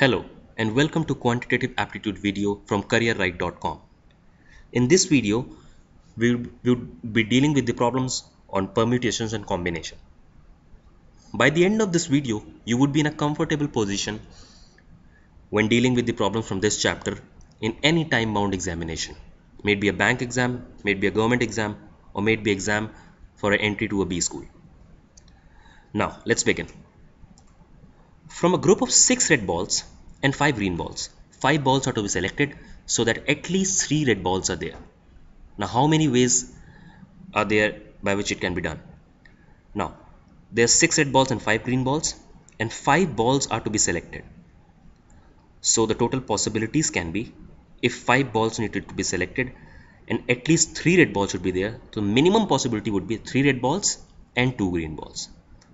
Hello and welcome to Quantitative Aptitude video from CareerRide.com. In this video, we will be dealing with the problems on permutations and combination. By the end of this video, you would be in a comfortable position when dealing with the problems from this chapter in any time-bound examination. May it be a bank exam, may it be a government exam, or may it be exam for an entry to a B school. Now, let's begin. From a group of 6 red balls and 5 green balls, 5 balls are to be selected so that at least 3 red balls are there. Now, how many ways are there by which it can be done? Now, there are 6 red balls and 5 green balls, and 5 balls are to be selected. So, the total possibilities can be, if 5 balls needed to be selected and at least 3 red balls should be there, so minimum possibility would be 3 red balls and 2 green balls.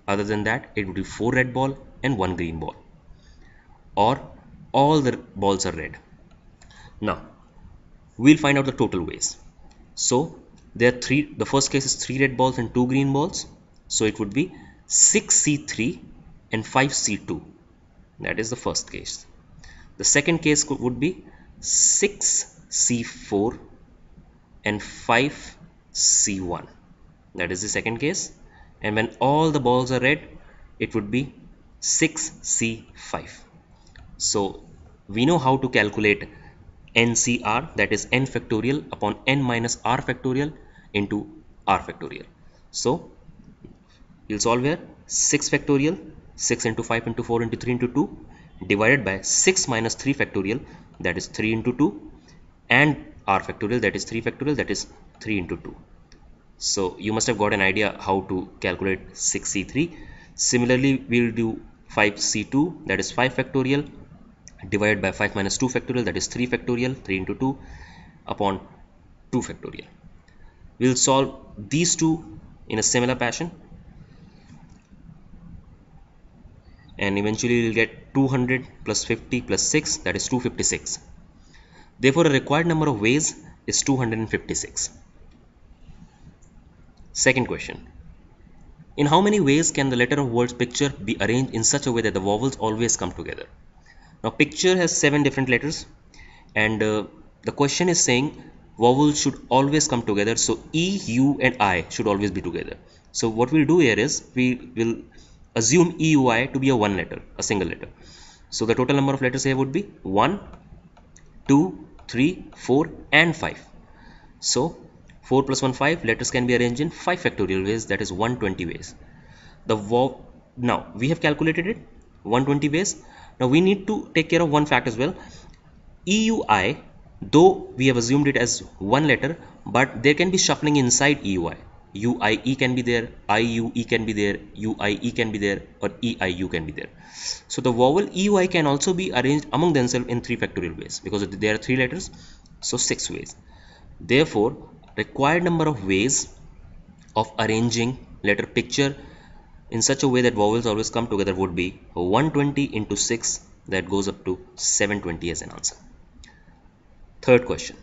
Other than that, it would be 4 red ball and 1 green ball, or all the balls are red. Now, we'll find out the total ways. So, there are the first case is 3 red balls and 2 green balls. So, it would be 6C3 and 5C2. That is the first case. The second case would be 6C4 and 5C1. That is the second case. And when all the balls are red, it would be 6C5. So, we know how to calculate NCR, that is n factorial upon n minus r factorial into r factorial. So, we'll solve here 6 factorial, 6 into 5 into 4 into 3 into 2 divided by 6 minus 3 factorial, that is 3 into 2, and r factorial, that is 3 factorial, that is 3 into 2. So, you must have got an idea how to calculate 6C3. Similarly, we'll do 5C2, that is 5 factorial divided by 5 minus 2 factorial, that is 3 factorial, 3 into 2 upon 2 factorial. We'll solve these two in a similar fashion, and eventually we'll get 200 plus 50 plus 6, that is 256. Therefore, a required number of ways is 256. Second question. In how many ways can the letter of word's picture be arranged in such a way that the vowels always come together? Now, picture has 7 different letters, and the question is saying vowels should always come together. So, E, U and I should always be together. So, what we'll do here is we will assume E, U, I to be a single letter. So, the total number of letters here would be 1, 2, 3, 4 and 5. So, 4 plus 1, 5. Letters can be arranged in 5 factorial ways, that is 120 ways. Now, we have calculated it 120 ways. Now, we need to take care of one fact as well. EUI, though we have assumed it as one letter, but there can be shuffling inside EUI. UIE can be there, IUE can be there, UIE can be there, or EIU can be there. So, the vowel EUI can also be arranged among themselves in 3 factorial ways because there are 3 letters, so 6 ways. Therefore, required number of ways of arranging letter picture in such a way that vowels always come together would be 120 into 6, that goes up to 720 as an answer. Third question.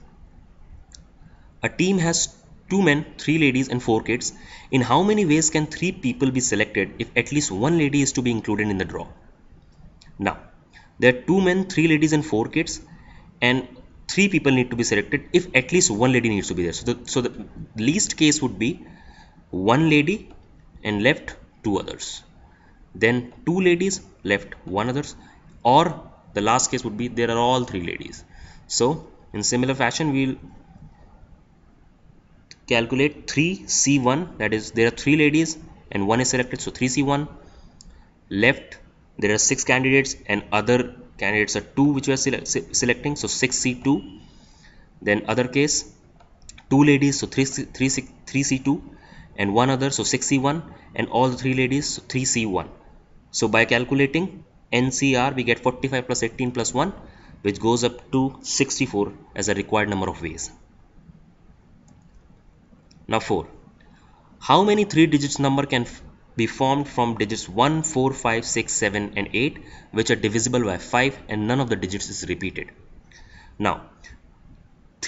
A team has 2 men, 3 ladies and 4 kids. In how many ways can 3 people be selected if at least 1 lady is to be included in the draw? Now, there are 2 men, 3 ladies and 4 kids, and 3 people need to be selected if at least 1 lady needs to be there. So the least case would be 1 lady and left 2 others. Then 2 ladies, left 1 others, or the last case would be there are all 3 ladies. So, in similar fashion, we'll calculate 3C1, that is there are 3 ladies and 1 is selected, so 3C1. Left, there are 6 candidates and other candidates are 2 which we are selecting, so 6C2. Then other case, 2 ladies, so 3C2, and 1 other, so 6C1, and all the 3 ladies, so 3C1. So by calculating NCR, we get 45 plus 18 plus 1, which goes up to 64 as a required number of ways. Now 4. How many 3 digits number can be formed from digits 1, 4, 5, 6, 7 and 8, which are divisible by 5 and none of the digits is repeated? Now,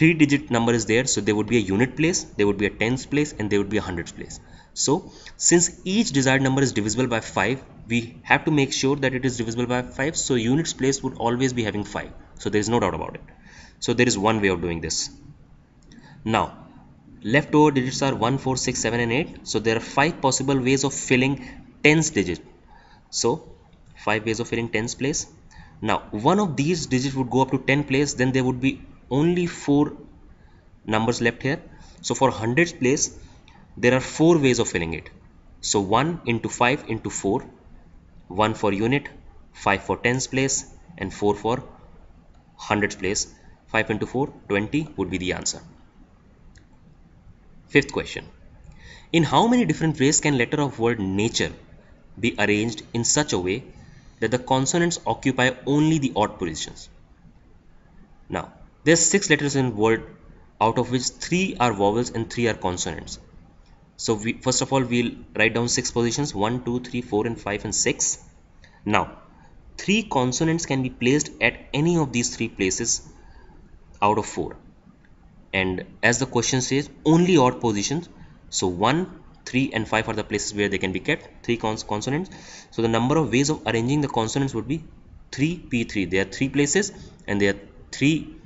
3-digit number is there, so there would be a unit place, there would be a tens place, and there would be a hundreds place. So since each desired number is divisible by 5, we have to make sure that it is divisible by 5, so units place would always be having 5. So there is no doubt about it. So there is one way of doing this. Now leftover digits are 1, 4, 6, 7 and 8. So there are 5 possible ways of filling tens digit. So 5 ways of filling tens place. Now one of these digits would go up to 10 place, then there would be only 4 numbers left here. So for hundreds place there are 4 ways of filling it. So 1 into 5 into 4, 1 for unit, 5 for tens place and 4 for hundreds place. 5 into 4, 20 would be the answer. Fifth question. In how many different ways can letter of word nature be arranged in such a way that the consonants occupy only the odd positions? Now, there's 6 letters in word, out of which 3 are vowels and 3 are consonants. So first of all, we'll write down 6 positions, 1, 2, 3, 4 and 5 and 6. Now, 3 consonants can be placed at any of these 3 places out of 4. And as the question says, only odd positions. So 1, 3 and 5 are the places where they can be kept, 3 consonants. So the number of ways of arranging the consonants would be 3P3. There are 3 places and there are 3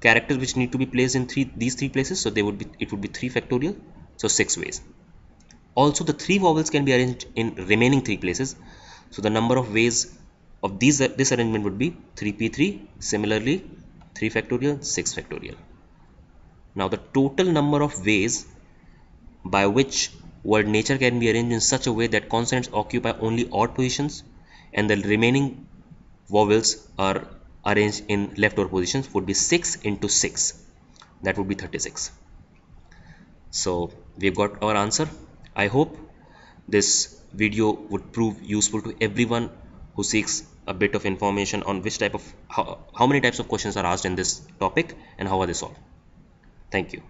characters which need to be placed in these 3 places. So it would be 3 factorial. So 6 ways. Also the 3 vowels can be arranged in remaining 3 places. So the number of ways of this arrangement would be 3P3. Similarly, 3 factorial, 6 factorial. Now the total number of ways by which word nature can be arranged in such a way that consonants occupy only odd positions and the remaining vowels are arranged in leftover positions would be 6 into 6. That would be 36. So we've got our answer. I hope this video would prove useful to everyone who seeks a bit of information on which type of how many types of questions are asked in this topic and how are they solved. Thank you.